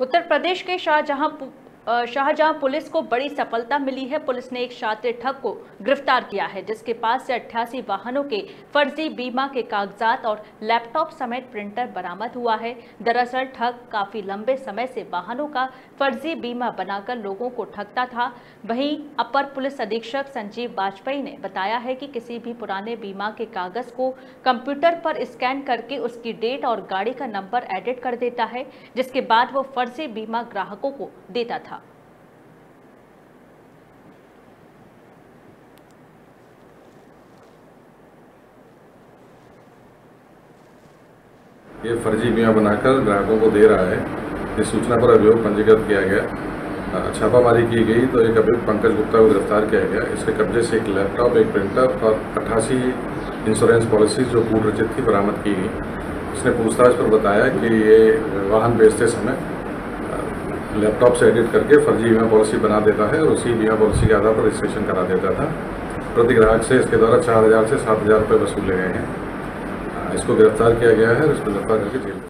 उत्तर प्रदेश के शाहजहां पुलिस को बड़ी सफलता मिली है। पुलिस ने एक शातिर ठग को गिरफ्तार किया है, जिसके पास से 88 वाहनों के फर्जी बीमा के कागजात और लैपटॉप समेत प्रिंटर बरामद हुआ है। दरअसल ठग काफी लंबे समय से वाहनों का फर्जी बीमा बनाकर लोगों को ठगता था। वहीं अपर पुलिस अधीक्षक संजीव बाजपेयी ने बताया है कि किसी भी पुराने बीमा के कागज को कंप्यूटर पर स्कैन करके उसकी डेट और गाड़ी का नंबर एडिट कर देता है, जिसके बाद वो फर्जी बीमा ग्राहकों को देता था। ये फर्जी बीमा बनाकर ग्राहकों को दे रहा है। इस सूचना पर अभियोग पंजीकृत किया गया। छापामारी की गई तो एक अभियुक्त पंकज गुप्ता को गिरफ्तार किया गया। इसके कब्जे से एक लैपटॉप, एक प्रिंटर और 88 इंश्योरेंस पॉलिसीज जो पूर्व रचित थी बरामद की गई। उसने पूछताछ पर बताया कि ये वाहन बेचते समय लैपटॉप से एडिट करके फर्जी बीमा पॉलिसी बना देता है और उसी बीमा पॉलिसी के आधार पर रजिस्ट्रेशन करा देता था। प्रति ग्राहक से इसके द्वारा 4,000 से 7,000 रुपये वसूले गए हैं। इसको गिरफ्तार किया गया है और इसको गिरफ्तार करके जेल